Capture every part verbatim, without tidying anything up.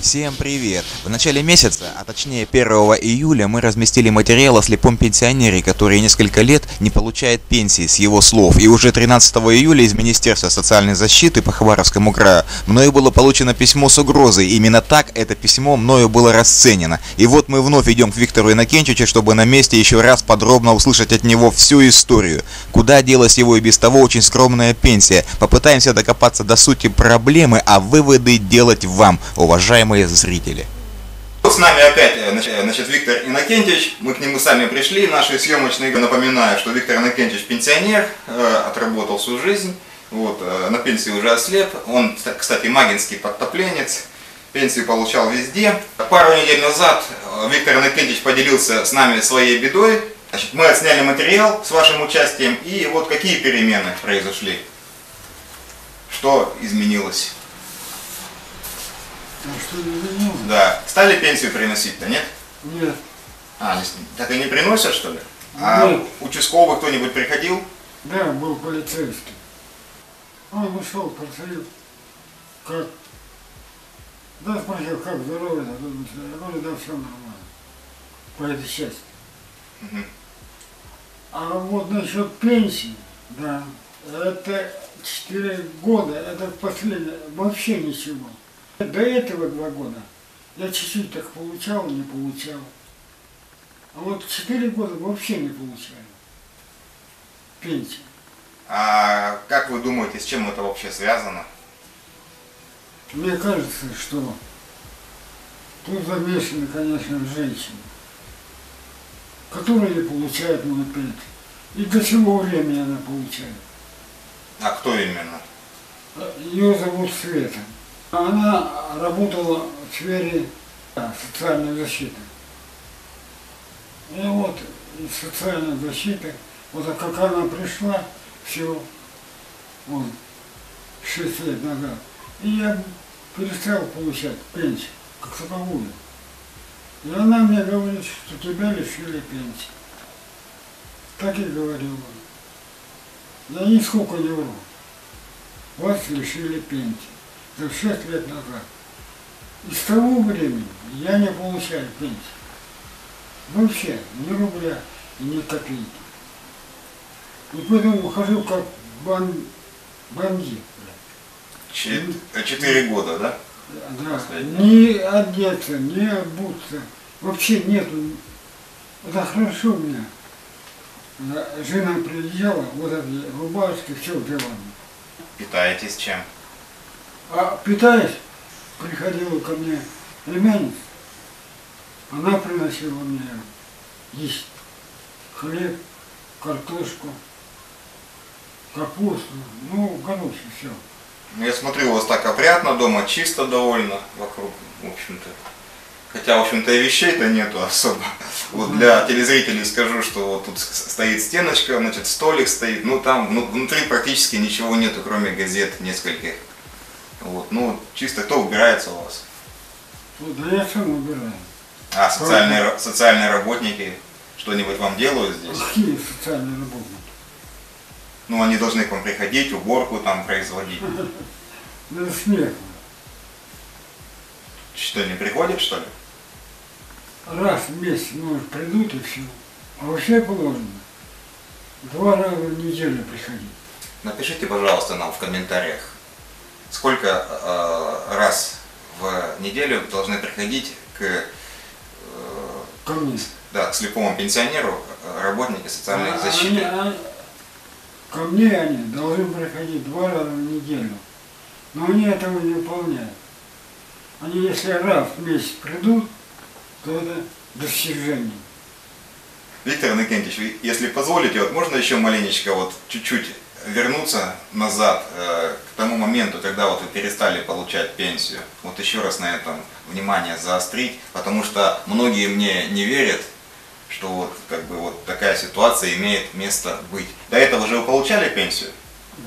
Всем привет! В начале месяца, а точнее первого июля, мы разместили материал о слепом пенсионере, который несколько лет не получает пенсии, с его слов. И уже тринадцатого июля из Министерства социальной защиты по Хабаровскому краю мною было получено письмо с угрозой. Именно так это письмо мною было расценено. И вот мы вновь идем к Виктору Иннокентьевичу, чтобы на месте еще раз подробно услышать от него всю историю. Куда делась его и без того очень скромная пенсия? Попытаемся докопаться до сути проблемы, а выводы делать вам, уважаемые зрители. С нами опять значит, Виктор Иннокентьевич. Мы к нему сами пришли, наши съемочные. Напоминаю, что Виктор Иннокентьевич пенсионер, отработал всю жизнь, вот, на пенсии уже ослеп. Он, кстати, магинский подтопленец, пенсию получал везде. Пару недель назад Виктор Иннокентьевич поделился с нами своей бедой. Значит, мы отсняли материал с вашим участием, и вот какие перемены произошли, что изменилось. Ну, что изменилось? Да. Стали пенсию приносить-то, нет? Нет. А, так и не приносят, что ли? А нет. Участковый кто-нибудь приходил? Да, был полицейский. Он ушел, просил, как... Да, спросил, как здоровье, я говорю, да, все нормально. По этой части. Угу. А вот насчет пенсии, да, это четыре года, это последнее, вообще ничего. До этого два года я чуть-чуть так получал, не получал. А вот четыре года вообще не получаю пенсию. А как вы думаете, с чем это вообще связано? Мне кажется, что тут замешаны, конечно, женщины, которые получают мою пенсию. И до сего времени она получает. А кто именно? Ее зовут Света. Она работала в сфере социальной защиты. И вот из социальной защиты, вот как она пришла, все, вот, шесть лет назад, и я перестал получать пенсию, как таковую. И она мне говорит, что тебя лишили пенсии. Так и говорила. Я нисколько не вру. Вас лишили пенсии. шесть лет назад. И с того времени я не получаю пенсии. Вообще, ни рубля, ни копейки. И поэтому хожу как бан... бандит. Четыре года, да? Да. Последний. Ни одеться, ни обуться. Вообще нету. Это хорошо у меня. Жена приезжала, вот эти рубашки, все взяла. Питаетесь чем? А питаясь, приходила ко мне племянница, она приносила мне есть хлеб, картошку, капусту, ну, короче, все. Я смотрю, у вас так опрятно дома, чисто довольно вокруг, в общем-то. Хотя, в общем-то, и вещей-то нету особо. Вот для телезрителей скажу, что вот тут стоит стеночка, значит, столик стоит, ну, там внутри практически ничего нету, кроме газет нескольких. Вот, ну, чисто кто убирается у вас? Да я сам убираю. А социальные, социальные работники что-нибудь вам делают здесь? Какие социальные работники? Ну, они должны к вам приходить, уборку там производить. Ну, смешно. Что, не приходят, что ли? Раз в месяц, может, придут и все. А вообще положено два раза в неделю приходить. Напишите, пожалуйста, нам в комментариях. Сколько э, раз в неделю должны приходить к, э, да, к слепому пенсионеру работники социальной а, защиты? Они, а, ко мне они должны приходить два раза в неделю, но они этого не выполняют. Они если раз в месяц придут, то это достижение. Виктор Иннокентьевич, если позволите, вот можно еще маленечко, вот чуть-чуть вернуться назад э, к тому моменту, когда вот вы перестали получать пенсию. Вот еще раз на этом внимание заострить, потому что многие мне не верят, что вот как бы вот такая ситуация имеет место быть. До этого же вы получали пенсию?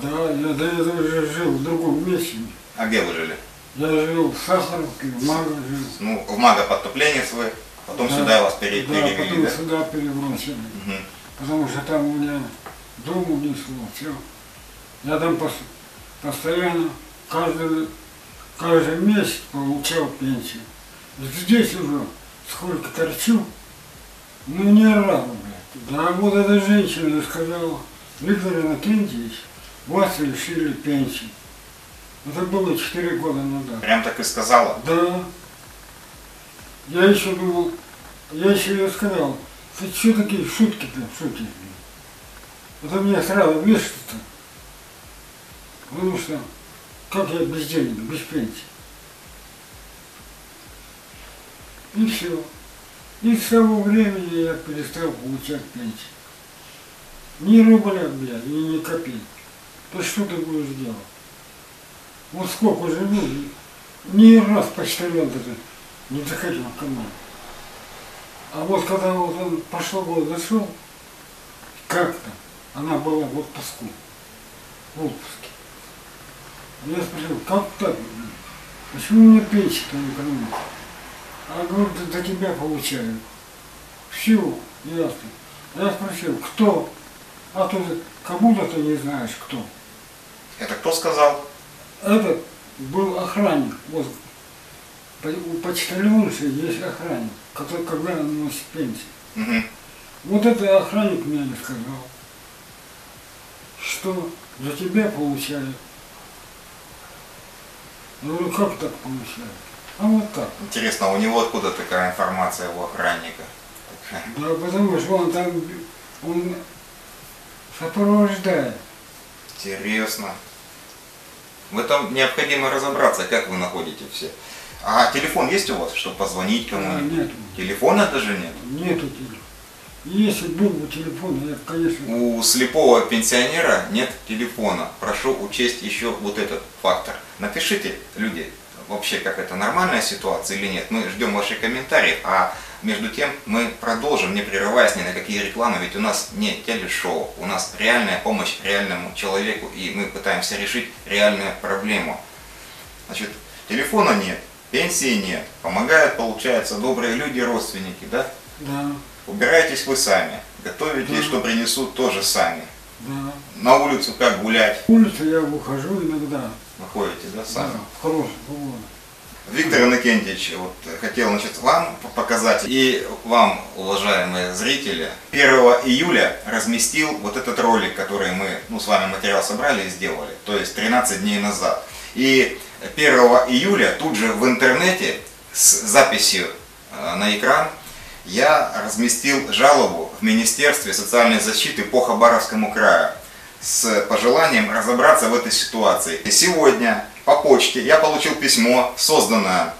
Да, я до этого уже жил в другом месте. А где вы жили? Я жил в Сахаровке, в Маго жил. Ну, в Маго подтопленец вы, потом да, сюда вас пере... да, перевели, потом да? сюда перебросили, угу. Потому что там у меня... Дом унесло, все. Я там постоянно, каждый каждый месяц получал пенсию. Здесь уже сколько торчу, ну ни разу, блядь. Да вот эта женщина сказала: Виктор Иннокентьевич, вас лишили пенсии. Это было четыре года назад. Прям так и сказала? Да. Я еще думал, я еще ей сказал: ты что такие шутки-то, шутки? Это меня сразу вешается-то. Потому что как я без денег, без пенсии? И все. И с того времени я перестал получать пенсию. Ни рубля, бля, и ни копейки. То что ты будешь делать? Вот сколько живу, ни раз почтальон даже не заходил ко мне. А вот когда вот он прошлый год зашел, как-то она была в отпуску. В отпуске. Я спросил: как так? Почему мне пенсию-то не приносит? А говорит: до тебя получают. Все, ясно. Я спросил: кто? А то кому-то ты не знаешь кто. Это кто сказал? Это был охранник. Вот у почтальонши есть охранник, который когда он носит пенсию. Угу. Вот этот охранник мне сказал, что за тебя получают. Ну как так получают? А вот так. Интересно, у него откуда такая информация, у охранника? Да потому что он там он сопровождает. Интересно. В этом необходимо разобраться, как вы находите все. А телефон есть у вас, чтобы позвонить кому-нибудь? Нет. Телефона даже нет? Нету телефона. Если был бы телефон, я, конечно... У слепого пенсионера нет телефона. Прошу учесть еще вот этот фактор. Напишите, люди, вообще, как это, нормальная ситуация или нет. Мы ждем ваших комментариев, а между тем мы продолжим, не прерываясь ни на какие рекламы, ведь у нас не телешоу, у нас реальная помощь реальному человеку, и мы пытаемся решить реальную проблему. Значит, телефона нет, пенсии нет, помогают, получается, добрые люди, родственники, да? Да. Убираетесь вы сами, готовите, да. Что принесут, тоже сами. Да. На улицу как гулять? На улицу я выхожу иногда. Выходите, да, сами? Да, хорошо, вот. Виктор Иннокентьевич, вот, хотел, значит, вам показать и вам, уважаемые зрители, первого июля разместил вот этот ролик, который мы, ну, с вами материал собрали и сделали, то есть тринадцать дней назад. И первого июля тут же в интернете с записью на экран я разместил жалобу в Министерстве социальной защиты по Хабаровскому краю с пожеланием разобраться в этой ситуации. И сегодня по почте я получил письмо, созданное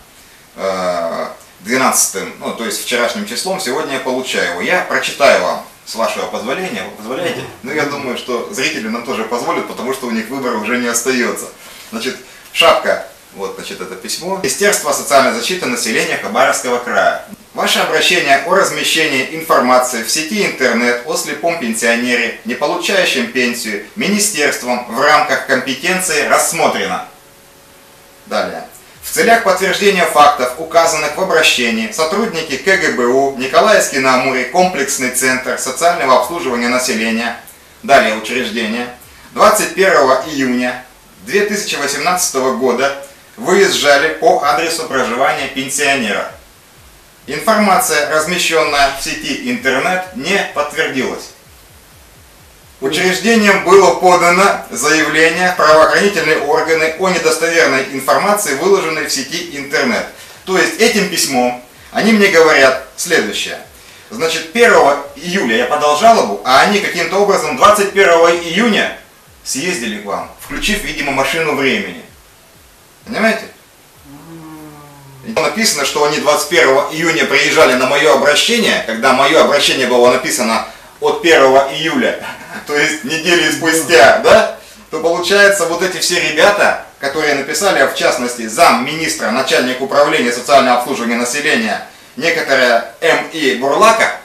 э, двенадцатым, ну, то есть вчерашним числом, сегодня я получаю его. Я прочитаю вам, с вашего позволения, вы позволяете? Ну, я думаю, что зрители нам тоже позволят, потому что у них выбора уже не остается. Значит, шапка, вот, значит, это письмо. Министерство социальной защиты населения Хабаровского края. Ваше обращение о размещении информации в сети интернет о слепом пенсионере, не получающем пенсию, министерством в рамках компетенции рассмотрено. Далее. В целях подтверждения фактов, указанных в обращении, сотрудники КГБУ Николаевский-на-Амуре, комплексный центр социального обслуживания населения, далее учреждение, двадцать первого июня две тысячи восемнадцатого года выезжали по адресу проживания пенсионера. Информация, размещенная в сети интернет, не подтвердилась. Учреждением было подано заявление в правоохранительные органы о недостоверной информации, выложенной в сети интернет. То есть этим письмом они мне говорят следующее. Значит, первого июля я подал жалобу, а они каким-то образом двадцать первого июня съездили к вам, включив, видимо, машину времени. Понимаете? Написано, что они двадцать первого июня приезжали на мое обращение, когда мое обращение было написано от первого июля, то есть недели спустя, да, то получается вот эти все ребята, которые написали, а в частности замминистра, начальник управления социального обслуживания населения, некоторая Эм И Бурлака,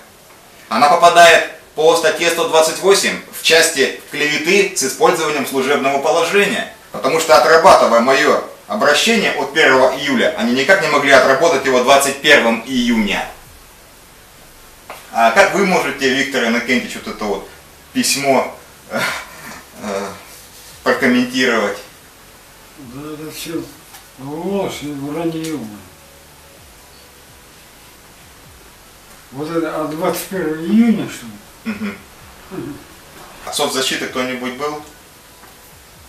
она попадает по статье сто двадцать восемь в части клеветы с использованием служебного положения, потому что, отрабатывая мое обращение от первого июля, они никак не могли отработать его двадцать первого июня. А как вы можете, Виктор Иннокентьевич, вот это вот письмо э, э, прокомментировать? Да, это все ложь и вранье. Вот это от двадцать первого июня, что ли? Угу. А соцзащиты кто-нибудь был?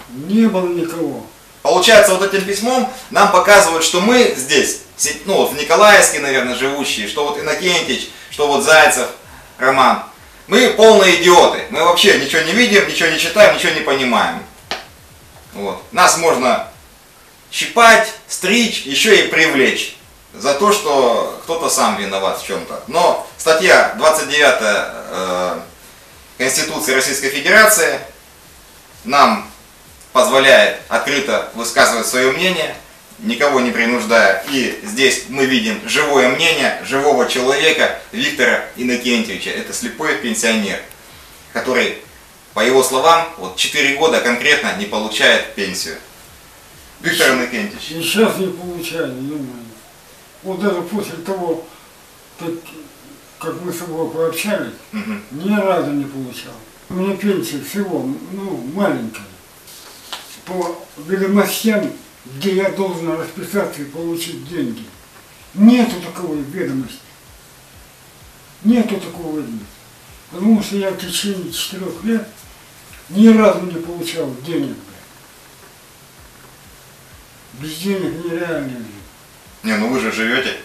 Не было никого. Получается, вот этим письмом нам показывают, что мы здесь, ну вот в Николаевске, наверное, живущие, что вот Иннокентьевич, что вот Зайцев, Роман, мы полные идиоты, мы вообще ничего не видим, ничего не читаем, ничего не понимаем. Вот. Нас можно щипать, стричь, еще и привлечь за то, что кто-то сам виноват в чем-то. Но статья двадцать девятая Конституции Российской Федерации нам позволяет открыто высказывать свое мнение, никого не принуждая. И здесь мы видим живое мнение живого человека Виктора Иннокентьевича. Это слепой пенсионер, который, по его словам, вот четыре года конкретно не получает пенсию. Виктор Иннокентьевич. Сейчас не получает, думаю. Вот даже после того, как, как мы с собой пообщались, угу. Ни разу не получал. У меня пенсия всего, ну, маленькая. По ведомостям, где я должен расписаться и получить деньги. Нету такого ведомости. Нету такого ведомости. Потому что я в течение четырех лет ни разу не получал денег. Без денег нереально жить. Не, ну вы же живете?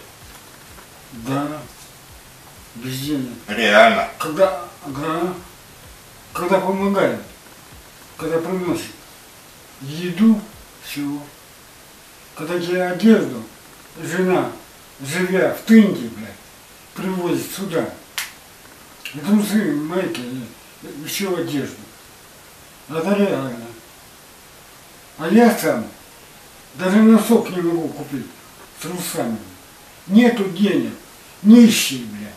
Да. Без денег. Реально. Когда, да, когда помогает, когда приносит еду, все. Когда я одежду, жена, живя в тынде, блядь, привозит сюда. И трусы, майки, еще одежду. Это реально. А я сам даже носок не могу купить с трусами. Нету денег. Нищие, блядь.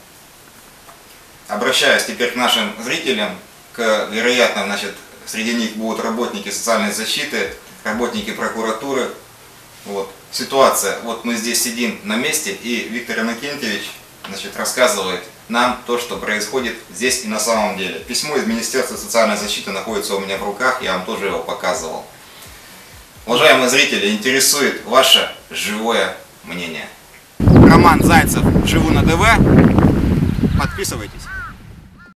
Обращаюсь теперь к нашим зрителям, к, вероятно, значит, среди них будут работники социальной защиты, работники прокуратуры. Вот. Ситуация. Вот мы здесь сидим на месте, и Виктор Иннокентьевич, значит, рассказывает нам то, что происходит здесь и на самом деле. Письмо из Министерства социальной защиты находится у меня в руках, я вам тоже его показывал. Уважаемые зрители, интересует ваше живое мнение. Роман Зайцев, живу на ТВ. Подписывайтесь.